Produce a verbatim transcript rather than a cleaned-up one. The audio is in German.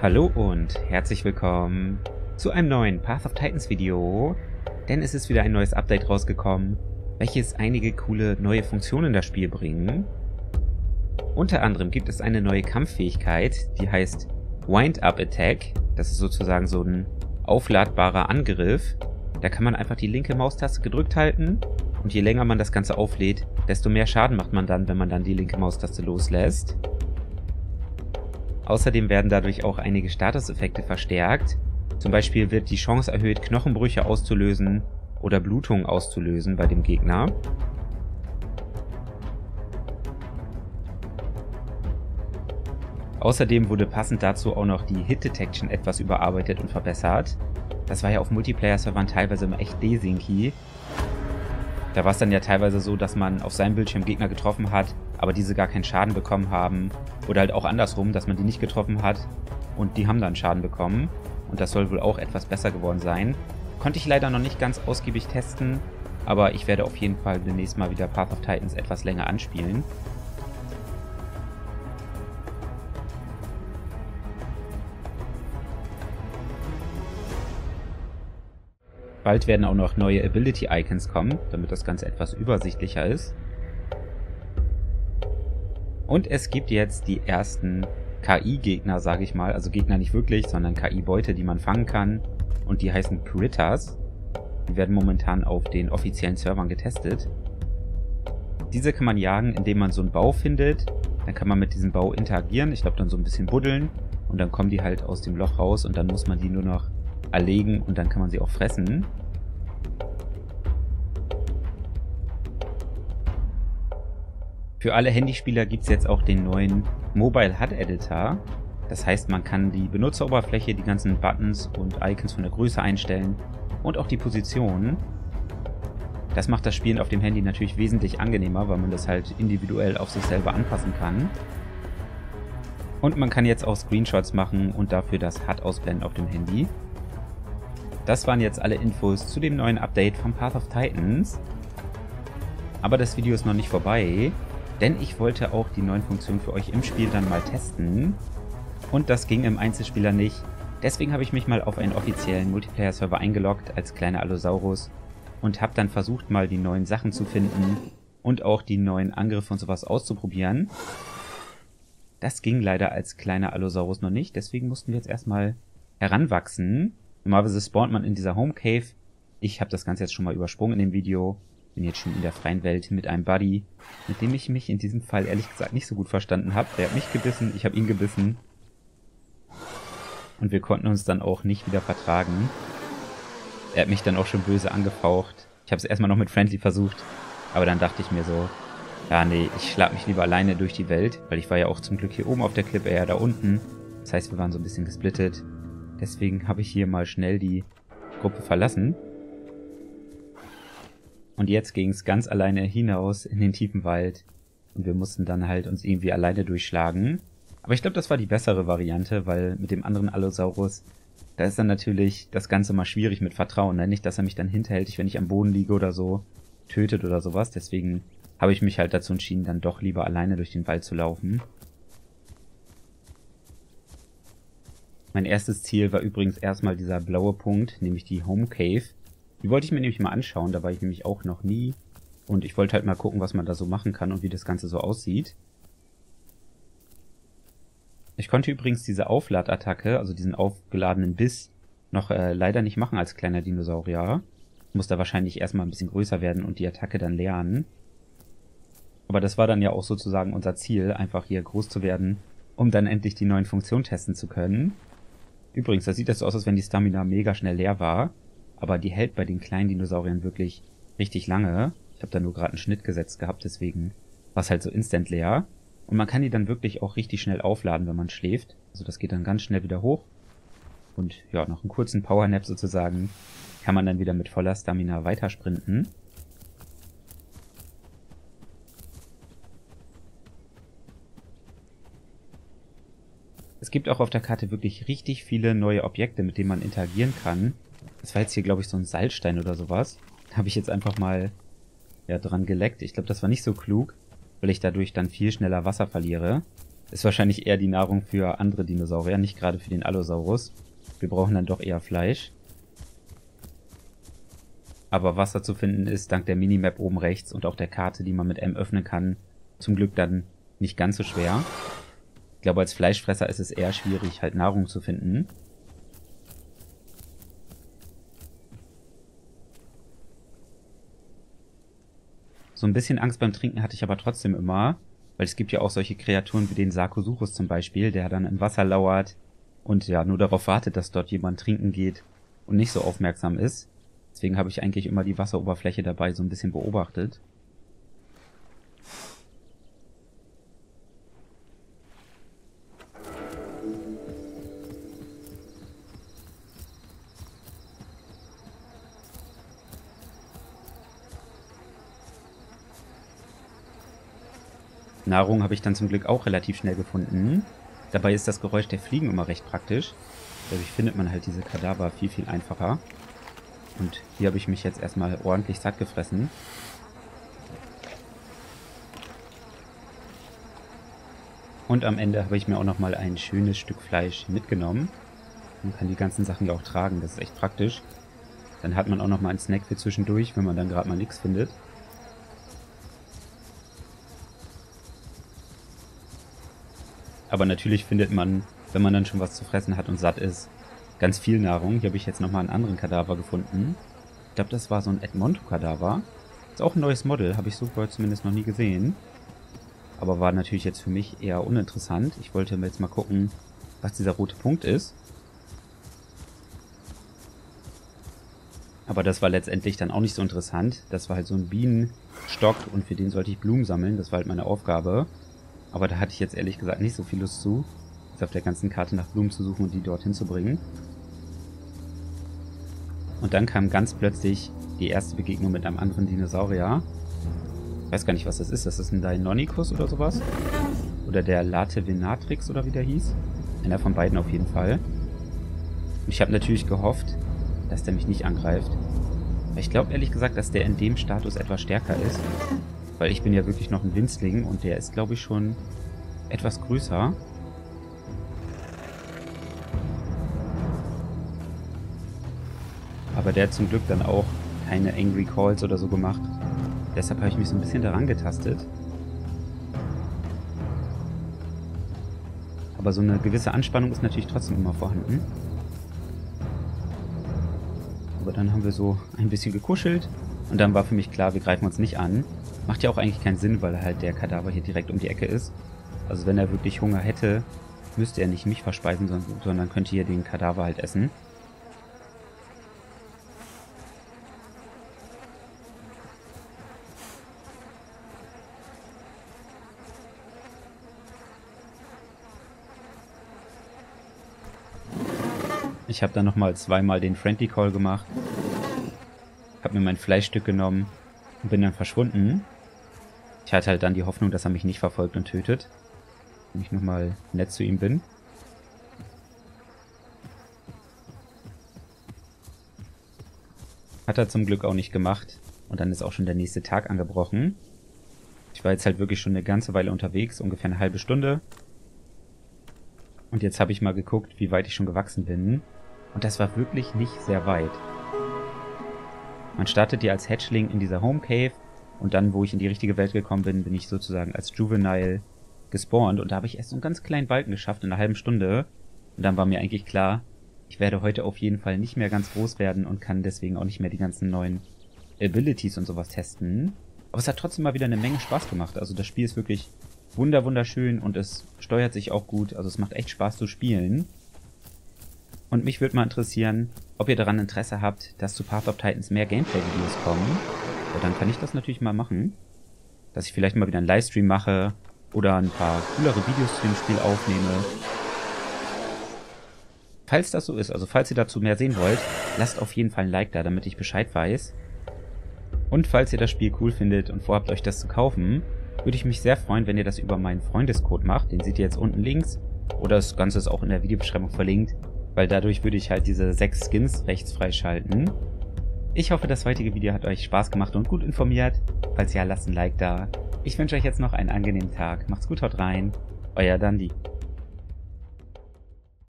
Hallo und herzlich willkommen zu einem neuen Path of Titans Video, denn es ist wieder ein neues Update rausgekommen, welches einige coole neue Funktionen in das Spiel bringen. Unter anderem gibt es eine neue Kampffähigkeit, die heißt Wind-Up-Attack. Das ist sozusagen so ein aufladbarer Angriff. Da kann man einfach die linke Maustaste gedrückt halten und je länger man das Ganze auflädt, desto mehr Schaden macht man dann, wenn man dann die linke Maustaste loslässt. Außerdem werden dadurch auch einige Statuseffekte verstärkt. Zum Beispiel wird die Chance erhöht, Knochenbrüche auszulösen oder Blutungen auszulösen bei dem Gegner. Außerdem wurde passend dazu auch noch die Hit Detection etwas überarbeitet und verbessert. Das war ja auf Multiplayer-Servern teilweise immer echt desinky. Da war es dann ja teilweise so, dass man auf seinem Bildschirm Gegner getroffen hat, aber diese gar keinen Schaden bekommen haben. Oder halt auch andersrum, dass man die nicht getroffen hat und die haben dann Schaden bekommen. Und das soll wohl auch etwas besser geworden sein. Konnte ich leider noch nicht ganz ausgiebig testen, aber ich werde auf jeden Fall demnächst mal wieder Path of Titans etwas länger anspielen. Bald werden auch noch neue Ability-Icons kommen, damit das Ganze etwas übersichtlicher ist. Und es gibt jetzt die ersten K I-Gegner, sage ich mal. Also Gegner nicht wirklich, sondern K I-Beute, die man fangen kann. Und die heißen Critters. Die werden momentan auf den offiziellen Servern getestet. Diese kann man jagen, indem man so einen Bau findet. Dann kann man mit diesem Bau interagieren. Ich glaube, dann so ein bisschen buddeln. Und dann kommen die halt aus dem Loch raus und dann muss man die nur noch erlegen und dann kann man sie auch fressen. Für alle Handyspieler gibt es jetzt auch den neuen Mobile H U D-Editor. Das heißt, man kann die Benutzeroberfläche, die ganzen Buttons und Icons von der Größe einstellen und auch die Position. Das macht das Spielen auf dem Handy natürlich wesentlich angenehmer, weil man das halt individuell auf sich selber anpassen kann. Und man kann jetzt auch Screenshots machen und dafür das H U D ausblenden auf dem Handy. Das waren jetzt alle Infos zu dem neuen Update von Path of Titans. Aber das Video ist noch nicht vorbei. Denn ich wollte auch die neuen Funktionen für euch im Spiel dann mal testen. Und das ging im Einzelspieler nicht. Deswegen habe ich mich mal auf einen offiziellen Multiplayer-Server eingeloggt als kleiner Allosaurus und habe dann versucht, mal die neuen Sachen zu finden und auch die neuen Angriffe und sowas auszuprobieren. Das ging leider als kleiner Allosaurus noch nicht, deswegen mussten wir jetzt erstmal heranwachsen. Normalerweise spawnt man in dieser Home Cave. Ich habe das Ganze jetzt schon mal übersprungen in dem Video. Bin jetzt schon in der freien Welt mit einem Buddy, mit dem ich mich in diesem Fall ehrlich gesagt nicht so gut verstanden habe. Der hat mich gebissen, ich habe ihn gebissen. Und wir konnten uns dann auch nicht wieder vertragen. Er hat mich dann auch schon böse angefaucht. Ich habe es erstmal noch mit Friendly versucht, aber dann dachte ich mir so, ja nee, ich schlag mich lieber alleine durch die Welt, weil ich war ja auch zum Glück hier oben auf der Klippe, eher da unten. Das heißt, wir waren so ein bisschen gesplittet. Deswegen habe ich hier mal schnell die Gruppe verlassen. Und jetzt ging es ganz alleine hinaus in den tiefen Wald. Und wir mussten dann halt uns irgendwie alleine durchschlagen. Aber ich glaube, das war die bessere Variante, weil mit dem anderen Allosaurus, da ist dann natürlich das Ganze mal schwierig mit Vertrauen. Ne? Nicht, dass er mich dann hinterhältig, wenn ich am Boden liege oder so, tötet oder sowas. Deswegen habe ich mich halt dazu entschieden, dann doch lieber alleine durch den Wald zu laufen. Mein erstes Ziel war übrigens erstmal dieser blaue Punkt, nämlich die Home Cave. Die wollte ich mir nämlich mal anschauen, da war ich nämlich auch noch nie. Und ich wollte halt mal gucken, was man da so machen kann und wie das Ganze so aussieht. Ich konnte übrigens diese Aufladattacke, also diesen aufgeladenen Biss, noch äh, leider nicht machen als kleiner Dinosaurier. Ich muss da wahrscheinlich erstmal ein bisschen größer werden und die Attacke dann lernen. Aber das war dann ja auch sozusagen unser Ziel, einfach hier groß zu werden, um dann endlich die neuen Funktionen testen zu können. Übrigens, da sieht das so aus, als wenn die Stamina mega schnell leer war. Aber die hält bei den kleinen Dinosauriern wirklich richtig lange. Ich habe da nur gerade einen Schnitt gesetzt gehabt, deswegen war es halt so instant leer. Und man kann die dann wirklich auch richtig schnell aufladen, wenn man schläft. Also das geht dann ganz schnell wieder hoch. Und ja, nach einem kurzen Powernap sozusagen kann man dann wieder mit voller Stamina weitersprinten. Es gibt auch auf der Karte wirklich richtig viele neue Objekte, mit denen man interagieren kann. Das war jetzt hier, glaube ich, so ein Salzstein oder sowas. Da habe ich jetzt einfach mal ja, dran geleckt. Ich glaube, das war nicht so klug, weil ich dadurch dann viel schneller Wasser verliere. Ist wahrscheinlich eher die Nahrung für andere Dinosaurier, nicht gerade für den Allosaurus. Wir brauchen dann doch eher Fleisch. Aber was da zu finden ist, dank der Minimap oben rechts und auch der Karte, die man mit M öffnen kann, zum Glück dann nicht ganz so schwer. Ich glaube, als Fleischfresser ist es eher schwierig, halt Nahrung zu finden. So ein bisschen Angst beim Trinken hatte ich aber trotzdem immer, weil es gibt ja auch solche Kreaturen wie den Sarcosuchus zum Beispiel, der dann im Wasser lauert und ja nur darauf wartet, dass dort jemand trinken geht und nicht so aufmerksam ist. Deswegen habe ich eigentlich immer die Wasseroberfläche dabei so ein bisschen beobachtet. Nahrung habe ich dann zum Glück auch relativ schnell gefunden. Dabei ist das Geräusch der Fliegen immer recht praktisch. Dadurch findet man halt diese Kadaver viel, viel einfacher. Und hier habe ich mich jetzt erstmal ordentlich satt gefressen. Und am Ende habe ich mir auch nochmal ein schönes Stück Fleisch mitgenommen. Man kann die ganzen Sachen ja auch tragen, das ist echt praktisch. Dann hat man auch nochmal einen Snack für zwischendurch, wenn man dann gerade mal nichts findet. Aber natürlich findet man, wenn man dann schon was zu fressen hat und satt ist, ganz viel Nahrung. Hier habe ich jetzt nochmal einen anderen Kadaver gefunden. Ich glaube, das war so ein Edmonto-Kadaver. Ist auch ein neues Model, habe ich so vorher zumindest noch nie gesehen. Aber war natürlich jetzt für mich eher uninteressant. Ich wollte mir jetzt mal gucken, was dieser rote Punkt ist. Aber das war letztendlich dann auch nicht so interessant. Das war halt so ein Bienenstock und für den sollte ich Blumen sammeln. Das war halt meine Aufgabe. Aber da hatte ich jetzt ehrlich gesagt nicht so viel Lust zu, jetzt auf der ganzen Karte nach Blumen zu suchen und die dorthin zu bringen. Und dann kam ganz plötzlich die erste Begegnung mit einem anderen Dinosaurier. Ich weiß gar nicht, was das ist. Das ist ein Deinonychus oder sowas. Oder der Latevenatrix oder wie der hieß. Einer von beiden auf jeden Fall. Und ich habe natürlich gehofft, dass der mich nicht angreift. Aber ich glaube ehrlich gesagt, dass der in dem Status etwas stärker ist. Weil ich bin ja wirklich noch ein Winzling und der ist, glaube ich, schon etwas größer. Aber der hat zum Glück dann auch keine Angry Calls oder so gemacht. Deshalb habe ich mich so ein bisschen daran getastet. Aber so eine gewisse Anspannung ist natürlich trotzdem immer vorhanden. Aber dann haben wir so ein bisschen gekuschelt und dann war für mich klar, wir greifen uns nicht an. Macht ja auch eigentlich keinen Sinn, weil halt der Kadaver hier direkt um die Ecke ist. Also wenn er wirklich Hunger hätte, müsste er nicht mich verspeisen, sondern könnte hier den Kadaver halt essen. Ich habe dann nochmal zweimal den Friendly Call gemacht. Habe mir mein Fleischstück genommen und bin dann verschwunden. Ich hatte halt dann die Hoffnung, dass er mich nicht verfolgt und tötet, wenn ich nochmal nett zu ihm bin. Hat er zum Glück auch nicht gemacht. Und dann ist auch schon der nächste Tag angebrochen. Ich war jetzt halt wirklich schon eine ganze Weile unterwegs, ungefähr eine halbe Stunde. Und jetzt habe ich mal geguckt, wie weit ich schon gewachsen bin. Und das war wirklich nicht sehr weit. Man startet ja als Hatchling in dieser Home Cave. Und dann, wo ich in die richtige Welt gekommen bin, bin ich sozusagen als Juvenile gespawnt. Und da habe ich erst so einen ganz kleinen Balken geschafft in einer halben Stunde. Und dann war mir eigentlich klar, ich werde heute auf jeden Fall nicht mehr ganz groß werden und kann deswegen auch nicht mehr die ganzen neuen Abilities und sowas testen. Aber es hat trotzdem mal wieder eine Menge Spaß gemacht. Also das Spiel ist wirklich wunder wunderschön und es steuert sich auch gut. Also es macht echt Spaß zu spielen. Und mich würde mal interessieren, ob ihr daran Interesse habt, dass zu Path of Titans mehr Gameplay-Videos kommen. Ja, dann kann ich das natürlich mal machen, dass ich vielleicht mal wieder einen Livestream mache oder ein paar coolere Videos zu dem Spiel aufnehme. Falls das so ist, also falls ihr dazu mehr sehen wollt, lasst auf jeden Fall ein Like da, damit ich Bescheid weiß. Und falls ihr das Spiel cool findet und vorhabt, euch das zu kaufen, würde ich mich sehr freuen, wenn ihr das über meinen Freundescode macht. Den seht ihr jetzt unten links oder das Ganze ist auch in der Videobeschreibung verlinkt, weil dadurch würde ich halt diese sechs Skins rechts freischalten. Ich hoffe, das heutige Video hat euch Spaß gemacht und gut informiert. Falls ja, lasst ein Like da. Ich wünsche euch jetzt noch einen angenehmen Tag. Macht's gut, haut rein. euer Dandy.